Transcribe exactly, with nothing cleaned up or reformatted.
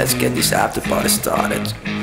let's get this after party started.